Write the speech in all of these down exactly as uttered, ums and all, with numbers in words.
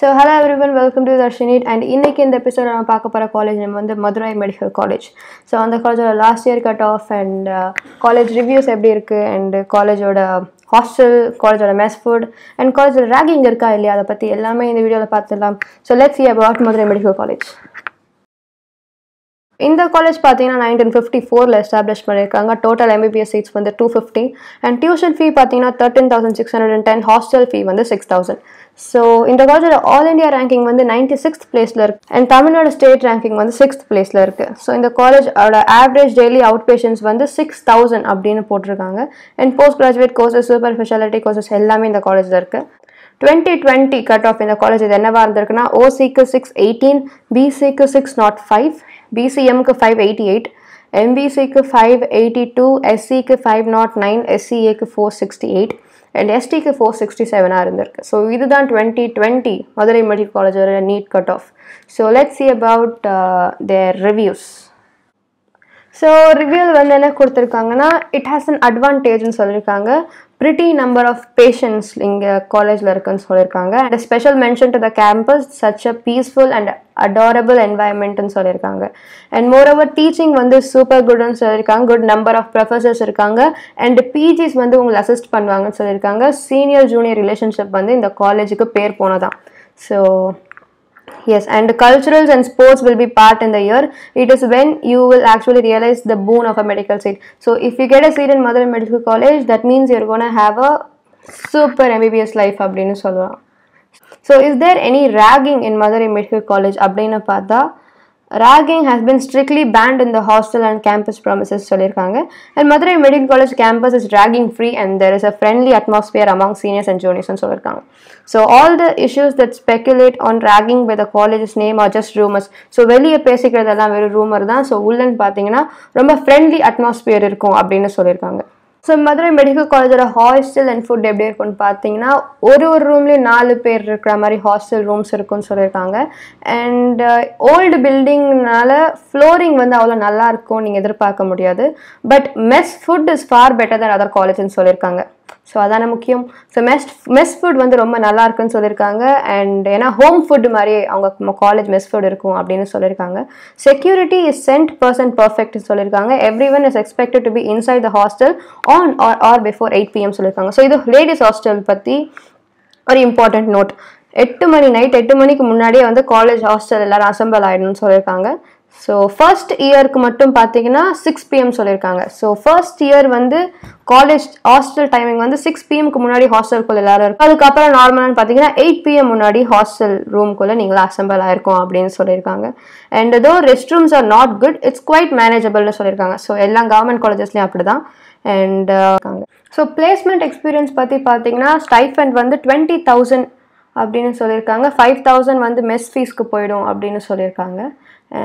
So hello everyone, welcome to Darshineet, and inneke in the episode we will talk about college name is Madurai Medical College. So on the college last year cut off and uh, college reviews eppadi irukku and college oda hostel, college oda mess food and college oda ragging iruka illaya adha patti ellame indha video la paathalam. So let's see about Madurai Medical College. இந்த college பார்த்தீங்கன்னா nineteen fifty ஃபோரில் establish பண்ணியிருக்காங்க. Total MBBS seats வந்து two fifty and tuition fee பார்த்தீங்கன்னா thirteen thousand six hundred and ten hostel fee வந்து six thousand so இந்த காலேஜோட all India ranking வந்து நைன்டி சிக்ஸ்த் பிளேஸில் இருக்குது அண்ட் தமிழ்நாடு ஸ்டேட் ரேங்கிங் வந்து சிக்ஸ்த் பிளேஸில் இருக்குது. ஸோ இந்த காலேஜோட ஆவரேஜ் டெய்லி அவுட் பேஷன்ஸ் வந்து சிக்ஸ் தௌசண்ட் அப்படின்னு போட்டிருக்காங்க and post graduate courses, super speciality courses எல்லாமே இந்த காலேஜில் இருக்குது. டுவெண்ட்டி டுவெண்ட்டி கட் ஆஃப் இந்த காலேஜ் இது என்னவாக இருந்திருக்குன்னா ஓசிக்கு சிக்ஸ் எயிட்டீன், பிசிக்கு சிக்ஸ் நாட் ஃபைவ், பிசிஎம்க்கு ஃபைவ் எயிட்டி எயிட், எம்பிசிக்கு ஃபைவ் எயிட்டி டூ, எஸ்சிக்கு ஃபைவ் நாட் நைன், எஸ்சிஏக்கு ஃபோர் சிக்ஸ்டி எயிட் அண்ட் எஸ்டிக்கு ஃபோர் சிக்ஸ்டி செவனாக இருந்திருக்கு. ஸோ இதுதான் டுவெண்ட்டி டுவெண்ட்டி மதுரை மெடிக்கல் காலேஜோட NEET cut off. So let's see about their reviews. So ரிவ்யூல் வந்து என்ன கொடுத்துருக்காங்கன்னா இட் ஹேஸ் அன் அட்வான்டேஜ்னு சொல்லியிருக்காங்க. pretty number of patients இங்கே காலேஜில் இருக்குன்னு சொல்லியிருக்காங்க and a special mention to the campus, such a peaceful and adorable environmentன்னு சொல்லியிருக்காங்க and moreover teaching வந்து super goodன்னு சொல்லியிருக்காங்க. good number of professors இருக்காங்க and P Gs வந்து உங்களை அசிஸ்ட் பண்ணுவாங்கன்னு சொல்லியிருக்காங்க. senior junior relationship வந்து இந்த காலேஜுக்கு பேர் போனதான். So yes, and culturals and sports will be part in the year. It is when you will actually realize the boon of a medical seat. So if you get a seat in Madurai Medical College, that means you're going to have a super M B B S life அப்படினு சொல்றோம். So is there any ragging in Madurai Medical College அப்படினு பார்த்தா ragging has been strictly banned in the hostel and campus premises சொல்லிருக்காங்க and Madurai Medical College campus is ragging free and there is a friendly atmosphere among seniors and juniors னு சொல்லிருக்காங்க. So all the issues that speculate on ragging by the college's name are just rumors. So வெளியே பேசிக்கிறதெல்லாம் வெறும் rumor தான். So உள்ளன்னு பார்த்தீங்கன்னா ரொம்ப friendly atmosphere இருக்கும் அப்படின்னு சொல்லியிருக்காங்க. ஸோ மதுரை மெடிக்கல் காலேஜோட ஹாஸ்டல் அண்ட் ஃபுட் எப்படி இருக்குன்னு பார்த்தீங்கன்னா ஒரு ஒரு ரூம்லேயும் நாலு பேர் இருக்கிற மாதிரி ஹாஸ்டல் ரூம்ஸ் இருக்குன்னு சொல்லியிருக்காங்க அண்ட் ஓல்டு பில்டிங்னால ஃப்ளோரிங் வந்து அவ்வளோ நல்லா இருக்கும் நீங்கள் எதிர்பார்க்க முடியாது but mess food is far better than other காலேஜ்னு சொல்லியிருக்காங்க. ஸோ அதான முக்கியம். ஸோ மெஸ் மெஸ் ஃபுட் வந்து ரொம்ப நல்லா இருக்குன்னு சொல்லியிருக்காங்க அண்ட் ஏன்னா ஹோம் ஃபுட் மாதிரியே அவங்க காலேஜ் மெஸ் ஃபுட் இருக்கும் அப்படின்னு சொல்லியிருக்காங்க. செக்யூரிட்டி இஸ் சென்ட் பர்சன்ட் பர்ஃபெக்ட்னு சொல்லியிருக்காங்க. Everyone is expected to be inside the hostel on or or before eight PM சொல்லியிருக்காங்க. ஸோ இது லேடிஸ் ஹாஸ்டல் பற்றி ஒரு இம்பார்ட்டன்ட் நோட். எட்டு மணி நைட் எட்டு மணிக்கு முன்னாடியே வந்து காலேஜ் ஹாஸ்டல் எல்லாரும் அசம்பிள் ஆகிடணும்னு சொல்லியிருக்காங்க. ஸோ ஃபர்ஸ்ட் இயருக்கு மட்டும் பார்த்தீங்கன்னா சிக்ஸ் பிஎம் சொல்லியிருக்காங்க. ஸோ ஃபர்ஸ்ட் இயர் வந்து காலேஜ் ஹாஸ்டல் டைமிங் வந்து சிக்ஸ் பிஎம்க்கு முன்னாடி ஹாஸ்டலுக்குள்ளே எல்லாரும் இருக்கும். அதுக்கப்புறம் நார்மலானு பார்த்தீங்கன்னா எயிட் பிஎம் முன்னாடி ஹாஸ்டல் ரூம்குள்ளே நீங்களும் அசம்பிள் ஆகிருக்கும் அப்படின்னு சொல்லியிருக்காங்க. அண்ட் ஏதோ rest rooms are not good, it's quite மேனேஜபிள்னு சொல்லியிருக்காங்க. ஸோ எல்லா கவர்மெண்ட் காலேஜஸ்லையும் அப்படி தான். அண்ட் ஸோ பிளேஸ்மெண்ட் எக்ஸ்பீரியன்ஸ் பற்றி பார்த்தீங்கன்னா ஸ்டைஃபண்ட் வந்து டுவெண்ட்டி தௌசண்ட் அப்படின்னு சொல்லியிருக்காங்க. ஃபைவ் தௌசண்ட் வந்து மெஸ் ஃபீஸ்க்கு போயிடும் அப்படின்னு சொல்லியிருக்காங்க.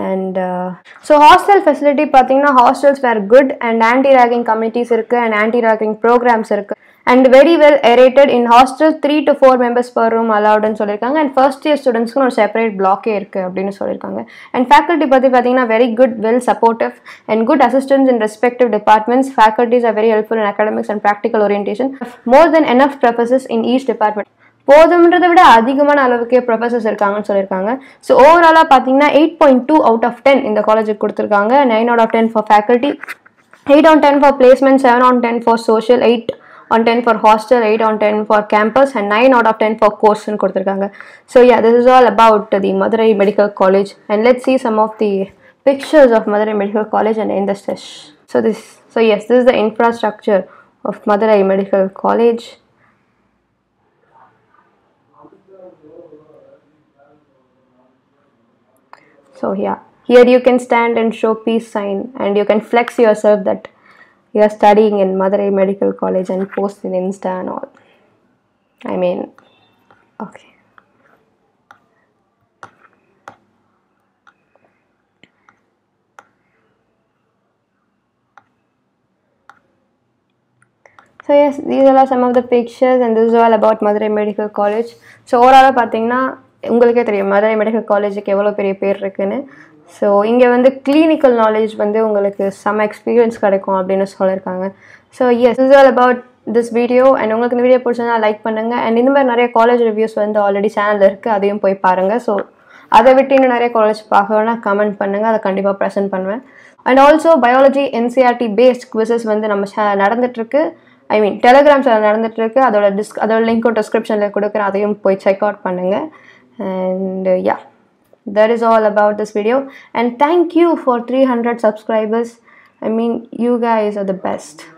and uh, so hostel facility pathina hostels were good and anti-ragging committees irukku and anti-ragging programs irukku and very well aerated. In hostel three to four members per room allowed nu solirukanga and first year students ku or separate block e irukku appadinu solirukanga and faculty pathi pathina very good, well supportive and good assistance in respective departments. Faculties are very helpful in academics and practical orientation. More than enough professors in each department. போதும்ன்றதை விட அதிகமான அளவுக்கே professors இருக்காங்கன்னு சொல்லியிருக்காங்க. So ஓவராலாக பார்த்தீங்கன்னா eight point two out of ten இந்த காலேஜுக்கு கொடுத்துருக்காங்க. Nine out of ten for faculty, eight on ten for placement, seven on ten for social, eight on ten for hostel, eight on ten for campus and nine out of ten for கோர்ஸ்ன்னு கொடுத்துருக்காங்க. So yeah this is all about the Madurai Medical College and let see some of the pictures of Madurai Medical College and இன் த ஸ்டெஷ். So this so yes this is the infrastructure of Madurai Medical College. So yeah, here you can stand and show peace sign and you can flex yourself that you are studying in Madurai Medical College and post in Insta and all. I mean, okay. So yes, these are some of the pictures and this is all about Madurai Medical College. So overall pathina உங்களுக்கே தெரியும் Madurai medical காலேஜுக்கு எவ்வளோ பெரிய பேர் இருக்குன்னு. So இங்கே வந்து clinical knowledge வந்து உங்களுக்கு செம்ம எக்ஸ்பீரியன்ஸ் கிடைக்கும் அப்படின்னு சொல்லியிருக்காங்க. So yes, this is all about this video, and ungalku indha video pidichana like pannunga, and indha mari nariya college reviews vandu already channel la irukku, adhayum poi paarenga. So adha vittu inna nariya college paakona comment pannunga, adha kandipa present pannuven. And also biology N C E R T based quizzes vandu nama nadanditirukku, I mean Telegram channel nadanditirukku, adoda disk adoda link description la kudukuren, adhayum poi check out pannunga. And uh, yeah, that is all about this video, and thank you for three hundred subscribers. I mean, you guys are the best.